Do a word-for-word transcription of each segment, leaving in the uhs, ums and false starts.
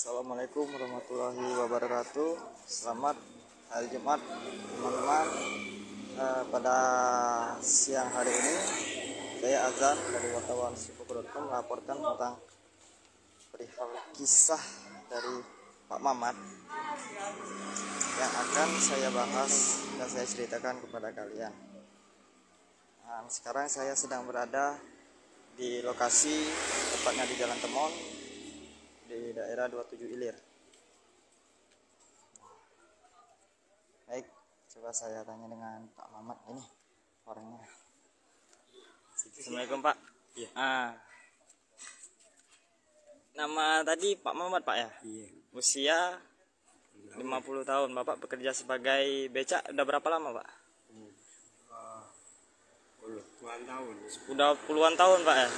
Assalamualaikum warahmatullahi wabarakatuh. Selamat hari Jumat teman-teman. E, pada siang hari ini saya Azhar dari wartawan Sripoku titik com melaporkan tentang perihal kisah dari Pak Mamat yang akan saya bahas dan saya ceritakan kepada kalian. Nah, sekarang saya sedang berada di lokasi tepatnya di Jalan Temon di daerah dua puluh tujuh Ilir. Baik, coba saya tanya dengan Pak Mamat ini orangnya. Assalamualaikum Pak. Iya. Ah, nama tadi Pak Mamat Pak ya? Iya. Usia lima puluh tahun. Bapak bekerja sebagai becak udah berapa lama Pak? Puluhan tahun. Udah puluhan tahun Pak ya.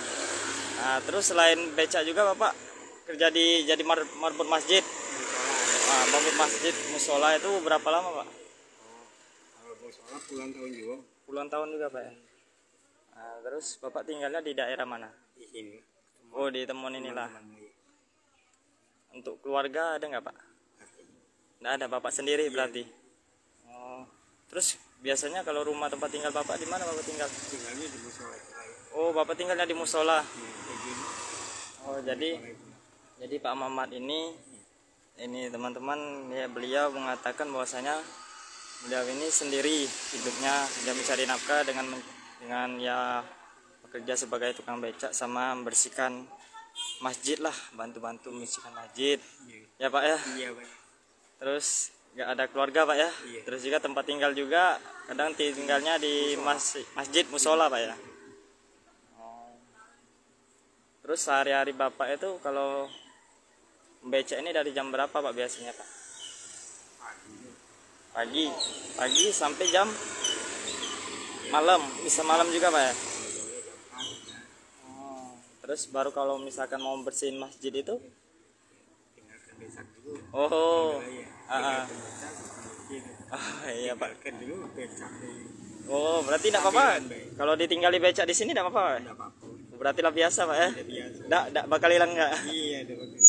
Nah, terus selain becak juga Bapak kerja di jadi mar, marbot masjid. Nah, marbot masjid musola itu berapa lama Pak? Kalau musola puluhan tahun juga. Puluhan tahun juga Pak ya. Nah, terus Bapak tinggalnya di daerah mana? Di sini. Oh, di Temon inilah. Untuk keluarga ada nggak Pak? Nggak ada, Bapak sendiri berarti. Oh, terus biasanya kalau rumah tempat tinggal Bapak di mana Bapak tinggal? Tinggalnya di musola. Oh, Bapak tinggalnya di musola. Oh, jadi jadi Pak Mamat ini ini teman-teman ya, beliau mengatakan bahwasanya beliau ini sendiri hidupnya, dia mencari nafkah dengan dengan ya bekerja sebagai tukang becak sama membersihkan masjid lah, bantu-bantu membersihkan masjid. Ya Pak ya. Iya Pak. Terus nggak ada keluarga Pak ya. Iya. Terus juga tempat tinggal juga kadang tinggalnya di masjid, masjid musola Pak ya. Oh. Terus sehari-hari Bapak itu kalau becak ini dari jam berapa Pak biasanya Pak? Pagi. Pagi, pagi sampai jam malam, bisa malam juga Pak ya. Oh. Terus baru kalau misalkan mau bersihin masjid itu? Tinggalkan becak dulu. Oh. Ah, ah, iya Pak. Oh, berarti tidak apa-apa. Kalau ditinggali becak di sini tidak apa-apa. Tidak apa-apa. Berarti lah biasa Pak ya. Tidak, tidak bakal hilang nggak? Iya, tidak bakal.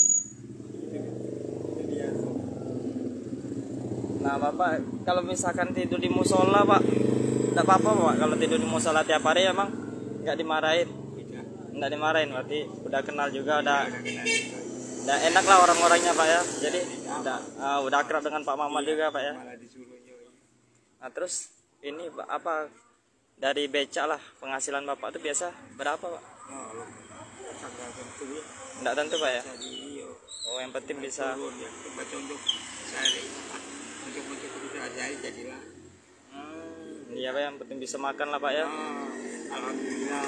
Nah Bapak, kalau misalkan tidur di musola Pak, tidak apa-apa Pak. Kalau tidur di musola tiap hari emang nggak dimarahin? Tidak dimarahin, berarti udah kenal juga, udah. Nah, enak lah orang-orangnya Pak ya, jadi ya, udah, uh, udah akrab dengan Pak Mamat ya, juga Pak ya. Nah terus ini apa dari becak lah penghasilan Bapak itu biasa berapa Pak? Enggak tentu Pak ya. Oh, yang penting bisa. Hmm, iya Pak, yang penting bisa makan lah Pak ya. Alhamdulillah.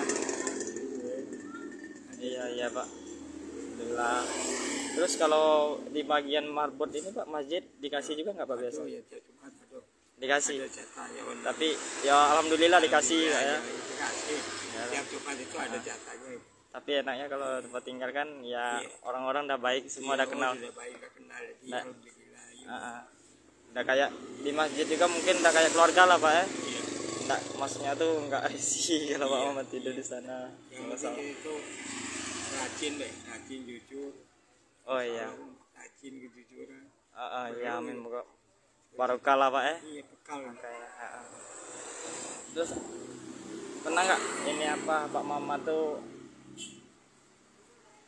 Iya iya Pak. Alhamdulillah. Terus kalau di bagian marbot ini Pak, masjid dikasih juga nggak Pak biasa? Aduh, ya, Jumat, aduh. Dikasih. Aduh, jatah, ya, tapi ya alhamdulillah dikasih ya. Ya, ya. Dikasih. Ya, tiap Jumat itu nah, ada jatahnya. Tapi enaknya kalau tempat tinggal kan ya orang-orang ya, udah baik, semua ya, udah kenal. Udah baik, udah kenal. Jadi, nah, alhamdulillah. Ya. Uh, uh. Udah kayak di masjid juga mungkin udah kayak keluarga lah Pak ya. Ya. Nggak, maksudnya tuh nggak sih kalau ya, Pak Mamat tidur ya, di sana. Yang penting itu rajin deh, rajin jujur. Oh iya. Rajin kejujuran. Ah iya, amin Pak. Barokah lah Pak ya. Iya, bekal. Terus pernah nggak ini apa Pak Mamat tuh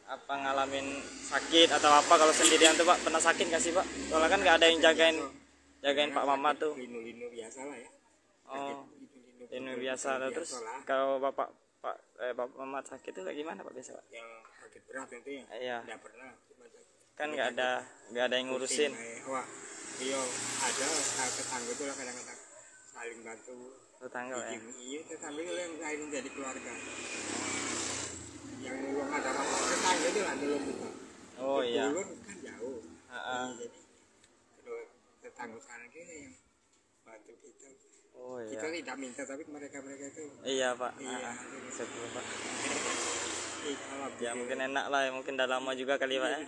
apa ngalamin sakit atau apa kalau sendirian tuh Pak? Pernah sakit nggak sih Pak? Soalnya kan nggak ada yang jagain jagain Pak Mamat tuh. Linu-linu biasa lah ya. Oh. Linu biasa lah. Terus kalau Bapak Pak eh Pak Mamat sakit itu kayak gimana Pak biasa Pak? Yang sakit berat itu ya. Iya. Nggak pernah. Kan nggak ada nggak ada yang ngurusin. Wah, iya ada tetangga itu lah kadang-kadang saling bantu. Tetangga ya. Iya, tetangga itu yang lain jadi keluarga. Yang nolong ada apa? Tetangga itu lah nolong kita. Oh iya. Nolong kan jauh. Heeh. Jadi tetangga kanan kita yang bantu kita. Oh iya. Kita tidak minta tapi mereka-mereka itu. Iya Pak. Iya. Sebelum Pak. Ya mungkin enak lah, mungkin dah lama juga kali Pak ya.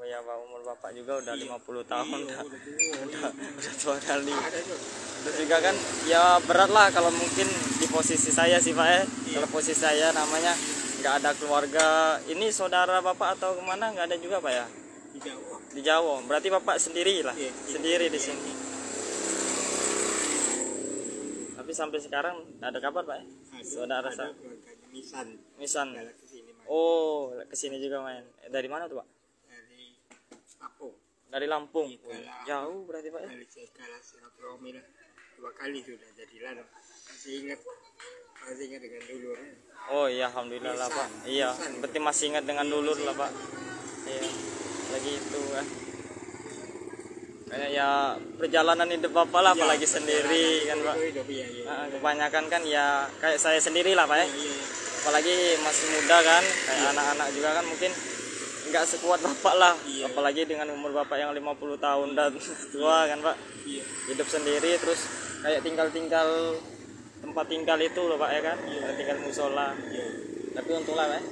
Ya Pak, umur Bapak juga udah lima puluh tahun udah, udah, udah tua kali. Terus juga kan ya berat lah kalau mungkin di posisi saya sih Pak ya. Kalau posisi saya namanya nggak ada keluarga. Ini saudara bapak atau kemana nggak ada juga pak ya? Di Jawa. Di Jawa. Berarti bapak sendiri lah, yeah, sendiri yeah, di sini. Yeah. Tapi sampai sekarang nggak ada kabar pak ya? Ada, saudara ada saya. Misan. Misan. Kesini, oh, kesini juga main. Dari mana tuh pak? Dari Lampung. Dari Lampung. Ikala, jauh berarti pak ya? Dari Ikala, Sripoku. Dua kali sudah jadi lalu. Masih ingat. Masih ingat dengan dulur. Oh iya, alhamdulillah lah pak. Iya, berarti masih ingat dengan dulur lah pak. Iya, lagi itu kan. Kayak ya perjalanan hidup bapak lah, apalagi ya, sendiri kan pak. Hidup, ya, ya. Nah, kebanyakan kan ya kayak saya sendiri lah pak ya. Ya, ya, ya. Apalagi masih muda kan, kayak anak-anak ya, juga kan mungkin nggak sekuat bapak lah. Ya, ya. Apalagi dengan umur bapak yang lima puluh tahun ya, dan tua ya, kan pak. Ya. Hidup sendiri terus kayak tinggal-tinggal tempat tinggal itu loh pak ya kan, ya, tinggal musola. Ya. Tapi untunglah pak. Ya.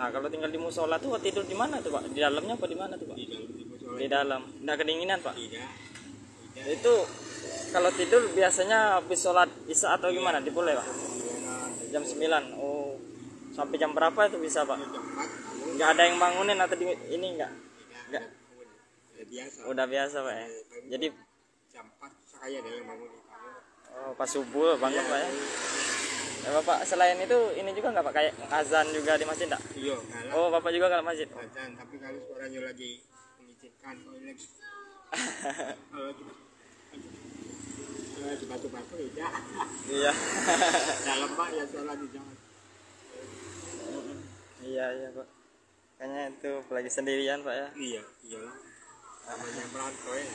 Nah kalau tinggal di musola tuh tidur di mana tuh pak? Di dalamnya apa di mana tuh pak? Di dalam. Di dalam. Nggak kedinginan pak? Tidak. Tidak. Itu kalau tidur biasanya habis sholat isya atau gimana? Diboleh pak? Jam sembilan. Oh, sampai jam berapa itu bisa pak? Nggak ada yang bangunin atau di, ini nggak? Nggak. Udah biasa. Udah biasa pak ya. Jadi jam empat saya ada yang bangunin. Oh, pas subuh bangun pak ya. Ya bapak selain itu ini juga nggak pak kayak azan juga di masjid nggak? Iya. Oh bapak juga kalau masjid. Azan tapi kalau suaranya lagi kan batu-batu ya. Iya. Dalam pak ya sholat di jalan. Iya iya pak. Kayaknya itu lagi sendirian pak ya. Iya iya. Namanya merantau ya.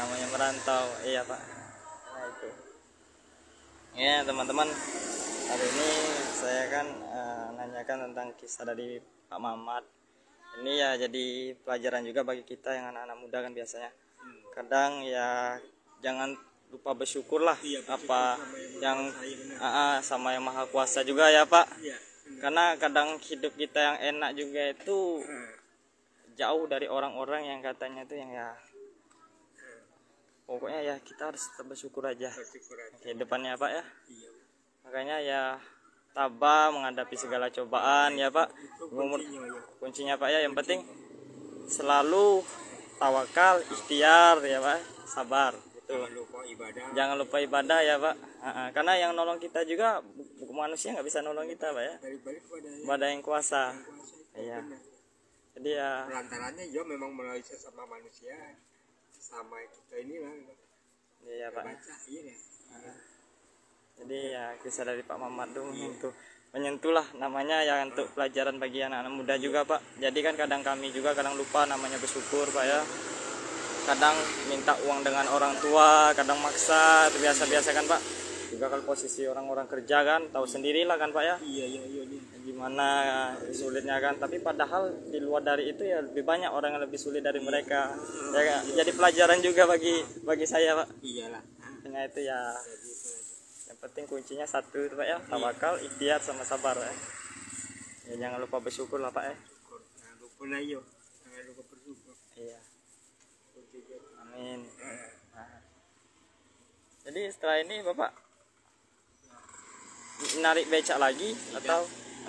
Namanya merantau iya pak. Nah itu. Ya teman-teman hari ini saya kan uh, nanyakan tentang kisah dari Pak Mamat. Ini ya jadi pelajaran juga bagi kita yang anak-anak muda kan biasanya. Kadang ya jangan lupa bersyukur lah iya, apa yang sama yang, sama yang maha kuasa juga ya Pak. Iya, karena kadang hidup kita yang enak juga itu jauh dari orang-orang yang katanya itu yang ya. Pokoknya ya kita harus bersyukur aja. Bersyukur aja. Kehidupannya Pak ya. Iya. Makanya ya tabah menghadapi segala cobaan ya Pak. Umur, kuncinya Pak ya yang penting selalu tawakal, ikhtiar ya Pak, sabar gitu. Jangan lupa ibadah. Jangan lupa ibadah ya Pak. Karena yang nolong kita juga manusia nggak bisa nolong kita Pak ya. Pada yang kuasa. Iya. Jadi ya perantaranya ya memang melalui sesama manusia sama kita ini lah. Iya Pak. Jadi ya kisah dari Pak Mamat tuh menyentuh, menyentuhlah namanya ya untuk pelajaran bagi anak-anak muda juga Pak. Jadi kan kadang kami juga kadang lupa namanya bersyukur Pak ya. Kadang minta uang dengan orang tua, kadang maksa, itu biasa-biasa kan Pak. Juga kalau posisi orang-orang kerja kan, tahu sendirilah kan Pak ya. Iya iya iya. Gimana sulitnya kan. Tapi padahal di luar dari itu ya lebih banyak orang yang lebih sulit dari mereka. Ya, jadi pelajaran juga bagi bagi saya Pak. Iyalah. Karena itu ya. Yang penting kuncinya satu itu Pak ya, tawakal, ikhtiar sama sabar ya. Ya jangan lupa bersyukur lah Pak ya. Jangan lupa lah yo. Jangan lupa bersyukur. Iya. Amin. Nah. Jadi setelah ini Bapak narik becak lagi tidak, atau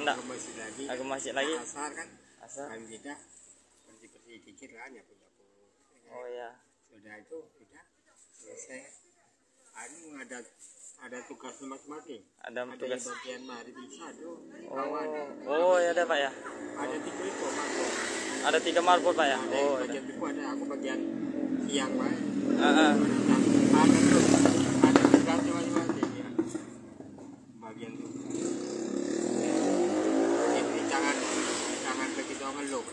enggak? Aku masih lagi. Aku masih lagi. Azhar kan. Azhar. Kan tidak. Bersih-bersih dikit lah ya punya. Oh iya. Sudah itu sudah selesai. Anu ada ada tugas masing-masing. Ada, ada tugas bagian mari bisa tuh. Oh, oh ya ada Pak ya. Ada tiga itu marbot. Ada tiga marbot Pak ya. Ada oh, bagian itu ada aku bagian siang Pak. Heeh. Uh, ada tuh. Ada tugas masing-masing ya. Bagian itu. Ini jangan jangan begitu ngeluh.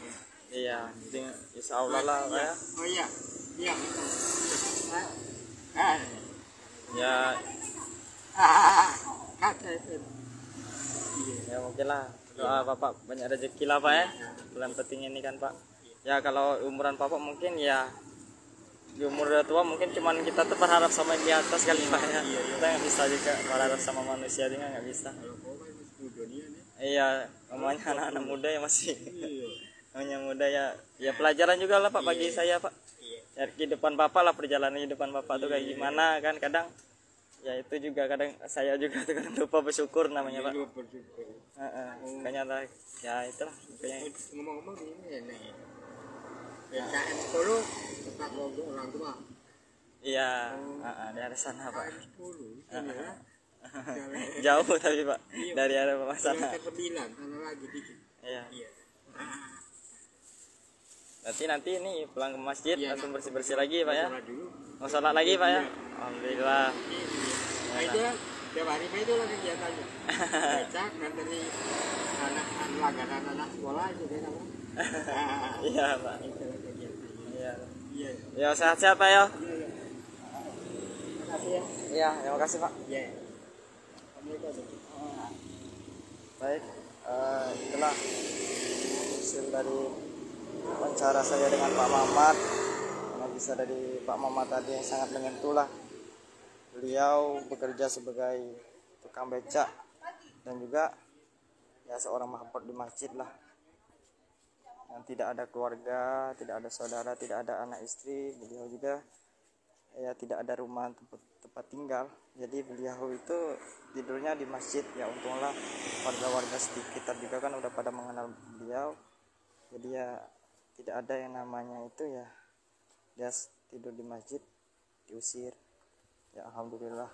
Iya, penting insyaallah lah Pak ya. Oh iya. Iya. Ah. Ya. Ya mungkin lah doa Bapak banyak rezeki lah Pak ya. Bulan penting ini kan Pak. Ya kalau umuran Bapak mungkin ya di umur tua mungkin cuman kita tuh berharap sama di atas kali Pak ya. Kita nggak bisa juga berharap sama manusia juga nggak bisa. Iya namanya anak-anak muda ya masih namanya muda ya. Ya pelajaran juga lah Pak bagi saya Pak. Ya kehidupan Bapak lah perjalanan kehidupan Bapak tuh kayak gimana kan kadang Ya itu juga kadang saya juga kadang lupa bersyukur namanya Pak. Lupa bersyukur. Heeh. Uh, uh, oh. Ya itulah kayaknya. Ngomong-ngomong gini ya nih. P K M Solo tempat ngobrol orang tua. Iya, oh. uh, uh, dari sana Pak. Solo. Uh, uh. Jauh tapi Pak iya, dari arah Pak sana. sembilan, sana lagi dikit. Iya. Iya. Ah. Berarti nanti ini pulang ke masjid iya, langsung bersih-bersih lagi Pak ya. Mau sholat lagi Pak ya. Alhamdulillah. Nah, itu tiap hari itu lagi kegiatannya. Becak dari anak-anak langganan anak sekolah itu dia tahu. Iya Pak. Iya. Iya. Ya sehat-sehat Pak ya. Iya. Terima kasih ya. Iya, terima kasih Pak. Iya. Baik, uh, itulah hasil dari wawancara saya dengan Pak Mamat. Karena bisa dari Pak Mamat tadi yang sangat menyentuh lah. Beliau bekerja sebagai tukang becak dan juga ya seorang mahbub di masjid lah. Yang tidak ada keluarga, tidak ada saudara, tidak ada anak istri. Beliau juga ya tidak ada rumah tempat, tempat tinggal. Jadi beliau itu tidurnya di masjid. Ya untunglah warga-warga sekitar juga kan udah pada mengenal beliau. Jadi ya tidak ada yang namanya itu ya dia tidur di masjid diusir. Ya alhamdulillah.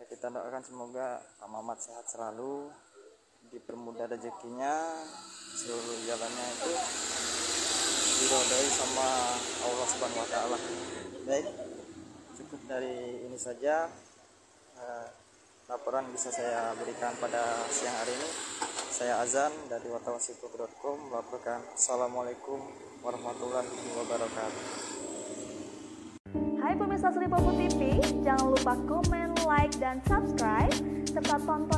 Ya kita doakan semoga Pak Mamat sehat selalu, dipermudah rezekinya, seluruh jalannya itu diridhoi sama Allah Subhanahu wa taala. Baik, cukup dari ini saja eh, laporan bisa saya berikan pada siang hari ini. Saya Azhar dari Sripoku titik com melaporkan. Assalamualaikum warahmatullahi wabarakatuh. Hai pemirsa Sripoku T V, jangan lupa komen, like, dan subscribe serta tonton